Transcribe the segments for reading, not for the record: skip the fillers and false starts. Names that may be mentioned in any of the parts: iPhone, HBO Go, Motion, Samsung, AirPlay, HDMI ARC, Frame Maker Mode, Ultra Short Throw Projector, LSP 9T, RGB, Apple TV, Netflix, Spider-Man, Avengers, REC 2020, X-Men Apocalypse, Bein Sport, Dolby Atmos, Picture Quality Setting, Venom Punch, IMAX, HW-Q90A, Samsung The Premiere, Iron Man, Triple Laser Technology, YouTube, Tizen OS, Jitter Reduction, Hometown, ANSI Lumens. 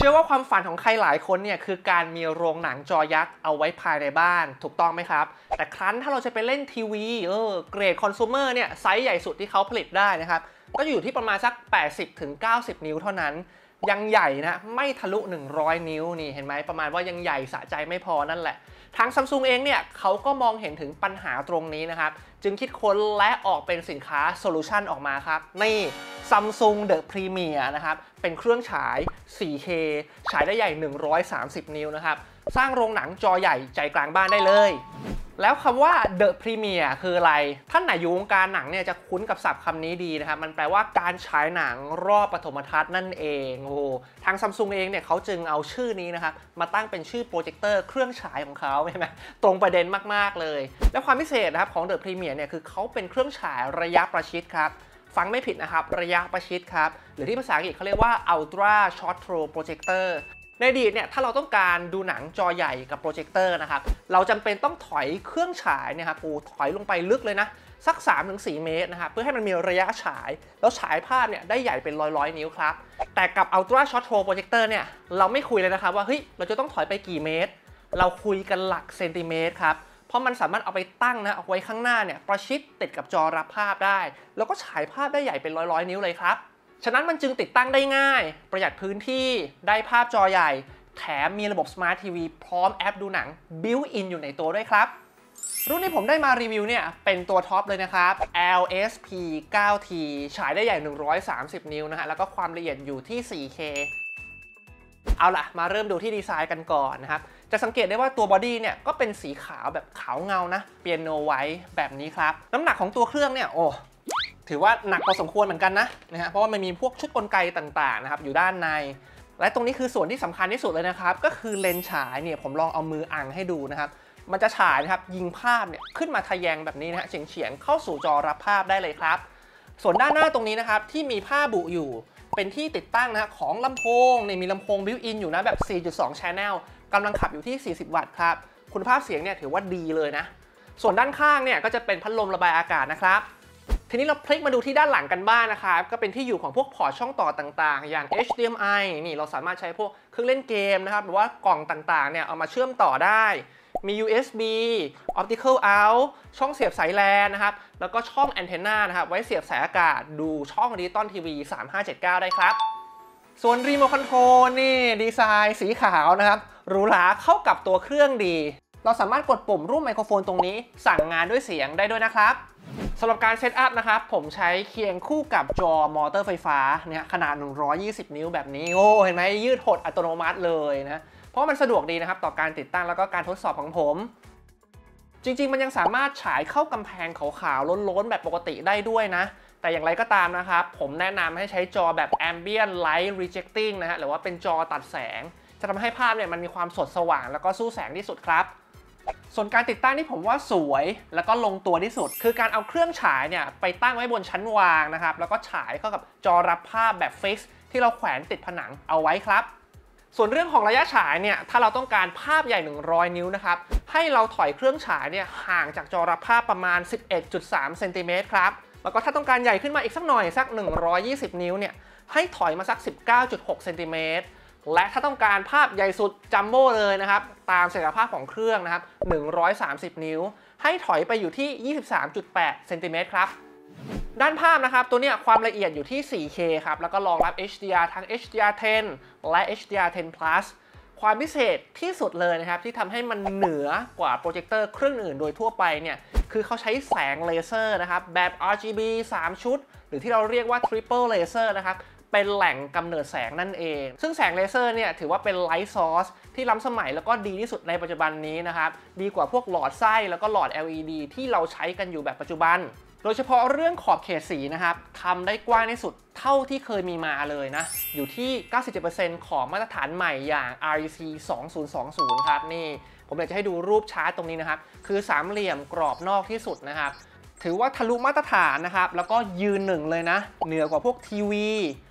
เชื่อว่าความฝันของใครหลายคนเนี่ยคือการมีโรงหนังจอยักษ์เอาไว้ภายในบ้านถูกต้องไหมครับแต่ครั้นถ้าเราจะไปเล่นทีวีเกรดคอน sumer เนี่ยไซส์ใหญ่สุดที่เขาผลิตได้นะครับก็อยู่ที่ประมาณสัก 80-90 นิ้วเท่านั้นยังใหญ่นะไม่ทะลุ100นิ้วนี่เห็นไหมประมาณว่ายังใหญ่สะใจไม่พอนั่นแหละทาง Samsung เองเนี่ยเขาก็มองเห็นถึงปัญหาตรงนี้นะครับจึงคิดค้นและออกเป็นสินค้าโซลูชันออกมาครับนี่ Samsung The Premiere นะครับเป็นเครื่องฉาย 4K ฉายได้ใหญ่130นิ้วนะครับสร้างโรงหนังจอใหญ่ใจกลางบ้านได้เลยแล้วคำว่า The Premiere คืออะไรท่านไหนอยู่วงการหนังเนี่ยจะคุ้นกับศัพท์คำนี้ดีนะครับมันแปลว่าการฉายหนังรอบปฐมทัศน์นั่นเองโอ้ทาง Samsung เองเนี่ยเขาจึงเอาชื่อนี้นะครับมาตั้งเป็นชื่อโปรเจคเตอร์เครื่องฉายของเขาใช่ไหมตรงประเด็นมากๆเลยและความพิเศษนะครับของ The Premiere เนี่ยคือเขาเป็นเครื่องฉายระยะประชิดครับฟังไม่ผิดนะครับระยะประชิดครับหรือที่ภาษาอังกฤษเขาเรียกว่า Ultra Short Throw Projectorในอดีตเนี่ยถ้าเราต้องการดูหนังจอใหญ่กับโปรเจคเตอร์นะครับเราจำเป็นต้องถอยเครื่องฉายเนี่ยครับถอยลงไปลึกเลยนะสัก 3-4 เมตรนะครับเพื่อให้มันมีระยะฉายแล้วฉายภาพเนี่ยได้ใหญ่เป็นร้อยนิ้วครับแต่กับ Ultra Short Throw Projector เนี่ยเราไม่คุยเลยนะครับว่าเฮ้ยเราจะต้องถอยไปกี่เมตรเราคุยกันหลักเซนติเมตรครับเพราะมันสามารถเอาไปตั้งนะเอาไว้ข้างหน้าเนี่ยประชิดติดกับจอรับภาพได้แล้วก็ฉายภาพได้ใหญ่เป็นร้อยนิ้วเลยครับฉะนั้นมันจึงติดตั้งได้ง่ายประหยัดพื้นที่ได้ภาพจอใหญ่แถมมีระบบ Smart TV พร้อมแอปดูหนัง Built-in อยู่ในตัวด้วยครับรุ่นที่ผมได้มารีวิวเนี่ยเป็นตัวท็อปเลยนะครับ LSP 9T ฉายได้ใหญ่130นิ้วนะฮะแล้วก็ความละเอียดอยู่ที่ 4K เอาล่ะมาเริ่มดูที่ดีไซน์กันก่อนนะครับจะสังเกตได้ว่าตัวบอดี้เนี่ยก็เป็นสีขาวแบบขาวเงานะเปียโนไวท์แบบนี้ครับน้ำหนักของตัวเครื่องเนี่ยโอ้ถือว่าหนักพอสมควรเหมือนกันนะฮะเพราะว่ามันมีพวกชุดกลไกต่างๆนะครับอยู่ด้านในและตรงนี้คือส่วนที่สำคัญที่สุดเลยนะครับก็คือเลนส์ฉายเนี่ยผมลองเอามืออังให้ดูนะครับมันจะฉายนะครับยิงภาพเนี่ยขึ้นมาทะแยงแบบนี้นะฮะเฉียงเข้าสู่จอรับภาพได้เลยครับส่วนด้านหน้าตรงนี้นะครับที่มีผ้าบุอยู่เป็นที่ติดตั้งนะของลำโพงเนี่ยมีลำโพงบิวอินอยู่นะแบบ 4.2 channel กำลังขับอยู่ที่40วัตต์ครับคุณภาพเสียงเนี่ยถือว่าดีเลยนะส่วนด้านข้างเนี่ยก็จะเป็นพัดลมระบายอากาศนะครับทีนี้เราพลิกมาดูที่ด้านหลังกันบ้างนะครับก็เป็นที่อยู่ของพวกพอร์ตช่องต่อต่างๆอย่าง HDMI นี่เราสามารถใช้พวกเครื่องเล่นเกมนะครับหรือว่ากล่องต่างๆเนี่ยเอามาเชื่อมต่อได้มี USB Optical Out ช่องเสียบสายแลนนะครับแล้วก็ช่องแอนเทนนานะครับไว้เสียบสายอากาศดูช่องดิจิตอลทีวี3579ได้ครับส่วนรีโมทคอนโทรลนี่ดีไซน์สีขาวนะครับหรูหราเข้ากับตัวเครื่องดีเราสามารถกดปุ่มรูปไมโครโฟนตรงนี้สั่งงานด้วยเสียงได้ด้วยนะครับสำหรับการเซตอัพนะครับผมใช้เคียงคู่กับจอมอเตอร์ไฟฟ้าเนี่ยขนาด120นิ้วแบบนี้โอ้เห็นไหมยืดหดอัตโนมัติเลยนะเพราะมันสะดวกดีนะครับต่อการติดตั้งแล้วก็การทดสอบของผมจริงๆมันยังสามารถฉายเข้ากำแพงขาวๆล้นๆแบบปกติได้ด้วยนะแต่อย่างไรก็ตามนะครับผมแนะนำให้ใช้จอแบบ Ambient Light Rejecting นะฮะหรือว่าเป็นจอตัดแสงจะทำให้ภาพเนี่ยมันมีความสดสว่างแล้วก็สู้แสงที่สุดครับส่วนการติดตั้งที่ผมว่าสวยแล้วก็ลงตัวที่สุดคือการเอาเครื่องฉายเนี่ยไปตั้งไว้บนชั้นวางนะครับแล้วก็ฉายเข้ากับจอรับภาพแบบฟิกซ์ที่เราแขวนติดผนังเอาไว้ครับส่วนเรื่องของระยะฉายเนี่ยถ้าเราต้องการภาพใหญ่100นิ้วนะครับให้เราถอยเครื่องฉายเนี่ยห่างจากจอรับภาพประมาณ 11.3 เซนติเมตรครับแล้วก็ถ้าต้องการใหญ่ขึ้นมาอีกสักหน่อยสัก120นิ้วเนี่ยให้ถอยมาสัก 19.6 เซนติเมตรและถ้าต้องการภาพใหญ่สุดจัมโบ้เลยนะครับตามศักยภาพของเครื่องนะครับ130นิ้วให้ถอยไปอยู่ที่ 23.8 เซนติเมตรครับด้านภาพนะครับตัวนี้ความละเอียดอยู่ที่ 4K ครับแล้วก็รองรับ HDR ทั้ง HDR10 และ HDR10 Plus ความพิเศษที่สุดเลยนะครับที่ทำให้มันเหนือกว่าโปรเจคเตอร์เครื่องอื่นโดยทั่วไปเนี่ยคือเขาใช้แสงเลเซอร์นะครับแบบ RGB 3 ชุดหรือที่เราเรียกว่า Triple Laser นะครับเป็นแหล่งกำเนิดแสงนั่นเองซึ่งแสงเลเซอร์เนี่ยถือว่าเป็นไลท์ซอร์สที่ล้ำสมัยแล้วก็ดีที่สุดในปัจจุบันนี้นะครับดีกว่าพวกหลอดไส้แล้วก็หลอด LED ที่เราใช้กันอยู่แบบปัจจุบันโดยเฉพาะเรื่องขอบเขตสีนะครับทำได้กว้างที่สุดเท่าที่เคยมีมาเลยนะอยู่ที่ 97% ของมาตรฐานใหม่อย่าง REC 2020 ครับนี่ผมอยากจะให้ดูรูปชาร์ตตรงนี้นะครับคือสามเหลี่ยมกรอบนอกที่สุดนะครับถือว่าทะลุมาตรฐานนะครับแล้วก็ยืนหนึ่งเลยนะเหนือกว่าพวกทีวี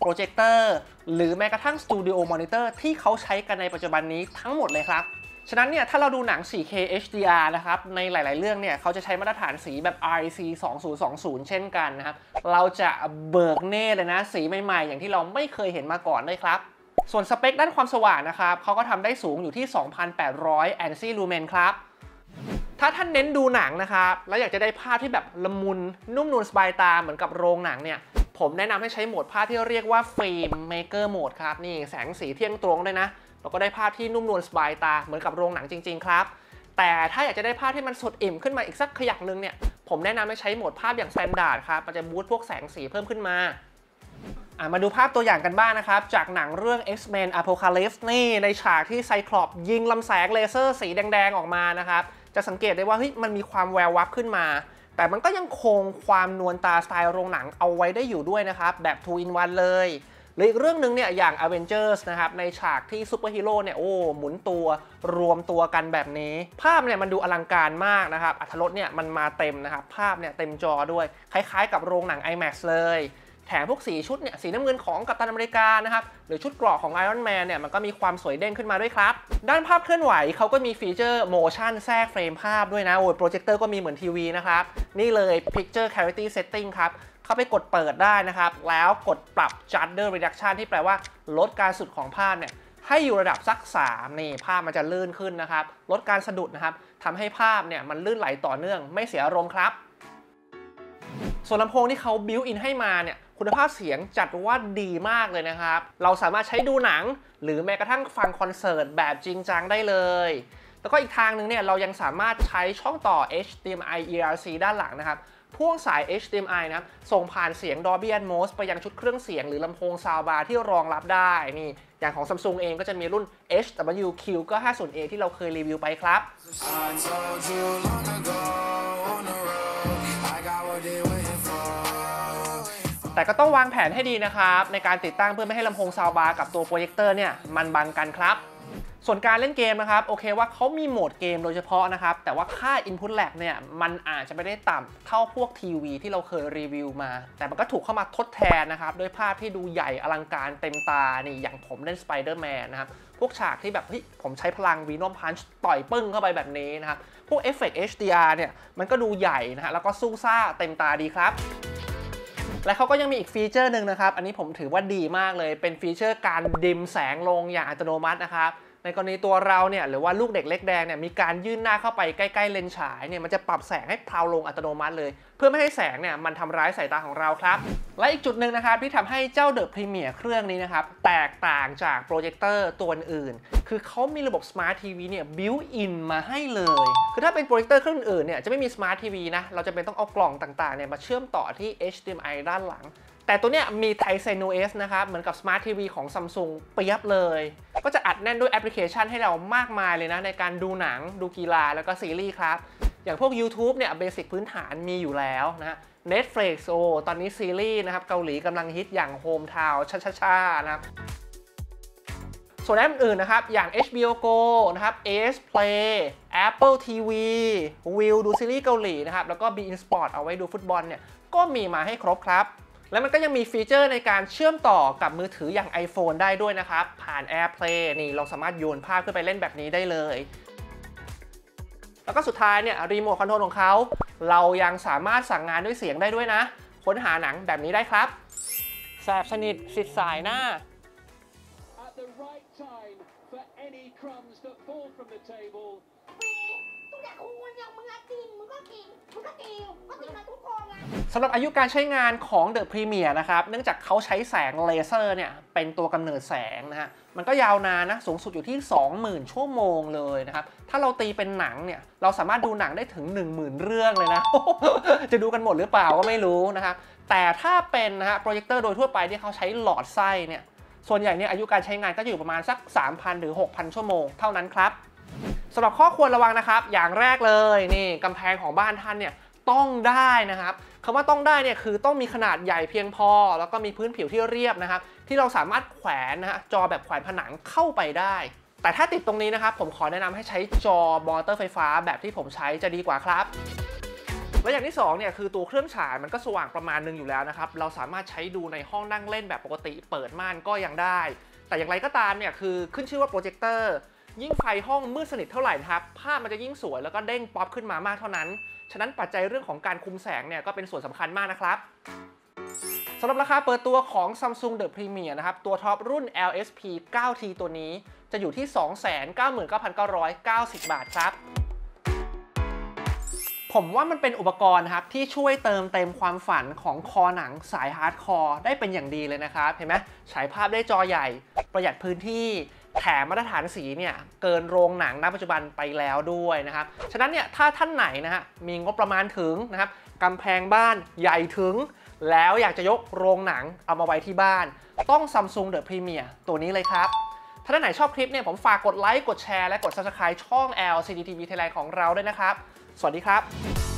โปรเจคเตอร์หรือแม้กระทั่งสตูดิโอมอนิเตอร์ที่เขาใช้กันในปัจจุบันนี้ทั้งหมดเลยครับฉะนั้นเนี่ยถ้าเราดูหนัง 4K HDR นะครับในหลายๆเรื่องเนี่ยเขาจะใช้มาตรฐานสีแบบ REC 2020 เช่นกันนะครับเราจะเบิกเนตรเลยนะสีใหม่ๆอย่างที่เราไม่เคยเห็นมาก่อนเลยครับ ส่วนสเปคด้านความสว่างนะครับเขาก็ทำได้สูงอยู่ที่ 2,800 ANSI Lumens ครับถ้าท่านเน้นดูหนังนะครับแล้วอยากจะได้ภาพที่แบบละมุนนุ่มนวลสบายตาเหมือนกับโรงหนังเนี่ยผมแนะนำให้ใช้โหมดภาพที่เรียกว่า Frame Maker Mode ครับนี่แสงสีเที่ยงตรงเลยนะเราก็ได้ภาพที่นุ่มนวลสบายตาเหมือนกับโรงหนังจริงๆครับแต่ถ้าอยากจะได้ภาพที่มันสดอิ่มขึ้นมาอีกสักขยักนึงเนี่ยผมแนะนำให้ใช้โหมดภาพอย่าง Standard ครับมันจะบูสต์พวกแสงสีเพิ่มขึ้นมามาดูภาพตัวอย่างกันบ้าง นะครับจากหนังเรื่อง X-Men Apocalypse นี่ในฉากที่ไซคลอปยิงลำแสงเลเซอร์สีแดงๆออกมานะครับจะสังเกตได้ว่าเฮ้ยมันมีความแวววับขึ้นมาแต่มันก็ยังคงความนวลตาสไตล์โรงหนังเอาไว้ได้อยู่ด้วยนะครับแบบ 2 in 1 เลยหรืออีกเรื่องนึงเนี่ยอย่าง Avengers นะครับในฉากที่ซูเปอร์ฮีโร่เนี่ยโอ้หมุนตัวรวมตัวกันแบบนี้ภาพเนี่ยมันดูอลังการมากนะครับอรรถรสเนี่ยมันมาเต็มนะครับภาพเนี่ยเต็มจอด้วยคล้ายๆกับโรงหนัง IMAX เลยแถมพวกสีชุดเนี่ยสีน้ำเงินของกัปตันอเมริกานะครับหรือชุดเกราะของ Iron Man เนี่ยมันก็มีความสวยเด้งขึ้นมาด้วยครับด้านภาพเคลื่อนไหวเขาก็มีฟีเจอร์ Motion แทรกเฟรมภาพด้วยนะโอ้ยโปรเจคเตอร์ก็มีเหมือนทีวีนะครับนี่เลย Picture Quality Setting ครับเข้าไปกดเปิดได้นะครับแล้วกดปรับ Jitter Reduction ที่แปลว่าลดการสุดของภาพเนี่ยให้อยู่ระดับสัก3นี่ภาพมันจะลื่นขึ้นนะครับลดการสะดุดนะครับทำให้ภาพเนี่ยมันลื่นไหลต่อเนื่องไม่เสียอารมณ์ครับส่วนลำโพงที่เขาบิวท์อินให้มาเนี่ยคุณภาพเสียงจัดว่าดีมากเลยนะครับเราสามารถใช้ดูหนังหรือแม้กระทั่งฟังคอนเสิร์ตแบบจริงจังได้เลยแล้วก็อีกทางนึงเนี่ยเรายังสามารถใช้ช่องต่อ HDMI ARC ด้านหลังนะครับพ่วงสาย HDMI นะครับส่งผ่านเสียง Dolby Atmos ไปยังชุดเครื่องเสียงหรือลำโพงซาวบาร์ที่รองรับได้นี่อย่างของ Samsung เองก็จะมีรุ่น HW-Q90A ที่เราเคยรีวิวไปครับแต่ก็ต้องวางแผนให้ดีนะครับในการติดตั้งเพื่อไม่ให้ลำโพงซาวบาร์กับตัวโปรเจคเตอร์เนี่ยมันบังกันครับส่วนการเล่นเกมนะครับโอเคว่าเขามีโหมดเกมโดยเฉพาะนะครับแต่ว่าค่า Input Lag เนี่ยมันอาจจะไม่ได้ต่ำเท่าพวกทีวีที่เราเคยรีวิวมาแต่มันก็ถูกเข้ามาทดแทนนะครับด้วยภาพที่ดูใหญ่อลังการเต็มตานี่อย่างผมเล่น Spider-Man นะครับพวกฉากที่แบบเฮ้ยผมใช้พลัง Venom Punch ต่อยปึ้งเข้าไปแบบนี้นะครับพวกเอฟเฟกต์ HDR เนี่ยมันก็ดูใหญ่นะฮะแล้วก็ซู่ซ่าเต็มตาดีครับและเขาก็ยังมีอีกฟีเจอร์หนึ่งนะครับอันนี้ผมถือว่าดีมากเลยเป็นฟีเจอร์การดิมแสงลงอย่างอัตโนมัตินะครับในกรณีตัวเราเนี่ยหรือว่าลูกเด็กเล็กแดงเนี่ยมีการยื่นหน้าเข้าไปใกล้ๆเลนส์ฉายเนี่ยมันจะปรับแสงให้เพลาลงอัตโนมัติเลยเพื่อไม่ให้แสงเนี่ยมันทำร้ายสายตาของเราครับและอีกจุดหนึ่งนะครับที่ทำให้เจ้า The Premiere เครื่องนี้นะครับแตกต่างจากโปรเจคเตอร์ตัวอื่นคือเขามีระบบ Smart TV เนี่ย built in มาให้เลยคือถ้าเป็นโปรเจคเตอร์เครื่องอื่นเนี่ยจะไม่มี Smart TV นะเราจะเป็นต้องเอากล่องต่างๆเนี่ยมาเชื่อมต่อที่ HDMI ด้านหลังแต่ตัวเนี้ยมี Tizen OS นะครับเหมือนกับ Smart TV ของ Samsung เปรียบเลยก็จะอัดแน่นด้วยแอปพลิเคชันให้เรามากมายเลยนะในการดูหนังดูกีฬาแล้วก็ซีรีส์ครับอย่างพวก YouTube เนี่ยเบสิกพื้นฐานมีอยู่แล้วนะ Netflix โอ้ตอนนี้ซีรีส์นะครับเกาหลีกำลังฮิตอย่าง Hometown ช่าๆนะครับส่วนแอปอื่นนะครับอย่าง HBO Go นะครับ AirPlay Apple TV วิวดูซีรีส์เกาหลีนะครับแล้วก็ Bein Sport เอาไว้ดูฟุตบอลเนี่ยก็มีมาให้ครบครับแล้วมันก็ยังมีฟีเจอร์ในการเชื่อมต่อกับมือถืออย่าง iPhone ได้ด้วยนะครับผ่าน AirPlay นี่เราสามารถโยนภาพขึ้นไปเล่นแบบนี้ได้เลยแล้วก็สุดท้ายเนี่ยรีโมทคอนโทรลของเขาเรายังสามารถสั่งงานด้วยเสียงได้ด้วยนะค้นหาหนังแบบนี้ได้ครับแสบสนิทสิทธิ์สายหน้าสำหรับอายุการใช้งานของ The Premiere นะครับเนื่องจากเขาใช้แสงเลเซอร์เนี่ยเป็นตัวกำเนิดแสงนะฮะมันก็ยาวนานนะสูงสุดอยู่ที่ 20,000 ชั่วโมงเลยนะครับถ้าเราตีเป็นหนังเนี่ยเราสามารถดูหนังได้ถึง 10,000 เรื่องเลยนะ จะดูกันหมดหรือเปล่าก็ไม่รู้นะครับแต่ถ้าเป็นนะฮะโปรเจคเตอร์โดยทั่วไปที่เขาใช้หลอดไส้เนี่ยส่วนใหญ่เนี่ยอายุการใช้งานก็อยู่ประมาณสัก 3,000 หรือ 6,000 ชั่วโมงเท่านั้นครับสำหรับข้อควรระวังนะครับอย่างแรกเลยนี่กำแพงของบ้านท่านเนี่ยต้องได้นะครับคำว่าต้องได้เนี่ยคือต้องมีขนาดใหญ่เพียงพอแล้วก็มีพื้นผิวที่เรียบนะครับที่เราสามารถแขวนนะฮะจอแบบแขวนผนังเข้าไปได้แต่ถ้าติดตรงนี้นะครับผมขอแนะนำให้ใช้จอมอเตอร์ไฟฟ้าแบบที่ผมใช้จะดีกว่าครับและอย่างที่2เนี่ยคือตัวเครื่องฉายมันก็สว่างประมาณนึงอยู่แล้วนะครับเราสามารถใช้ดูในห้องนั่งเล่นแบบปกติเปิดม่านก็ยังได้แต่อย่างไรก็ตามเนี่ยคือขึ้นชื่อว่าโปรเจคเตอร์ยิ่งไฟห้องมืดสนิทเท่าไหร่นะครับภาพมันจะยิ่งสวยแล้วก็เด้งป๊อปขึ้นมามากเท่านั้นฉะนั้นปัจจัยเรื่องของการคุมแสงเนี่ยก็เป็นส่วนสำคัญมากนะครับ สำหรับราคาเปิดตัวของ Samsung The Premiere นะครับตัวท็อปรุ่น LSP 9T ตัวนี้จะอยู่ที่ 299,990 บาทครับผมว่ามันเป็นอุปกรณ์ครับที่ช่วยเติมเต็มความฝันของคอหนังสายฮาร์ดคอร์ได้เป็นอย่างดีเลยนะครับเห็นไหมฉายภาพได้จอใหญ่ประหยัดพื้นที่แถมมาตรฐานสีเนี่ยเกินโรงหนังณปัจจุบันไปแล้วด้วยนะครับฉะนั้นเนี่ยถ้าท่านไหนนะฮะมีงบประมาณถึงนะครับกำแพงบ้านใหญ่ถึงแล้วอยากจะยกโรงหนังเอามาไว้ที่บ้านต้อง Samsung The Premiere ตัวนี้เลยครับถ้าท่านไหนชอบคลิปเนี่ยผมฝากกดไลค์กดแชร์และกด Subscribe ช่อง LCDTV Thailand ของเราด้วยนะครับสวัสดีครับ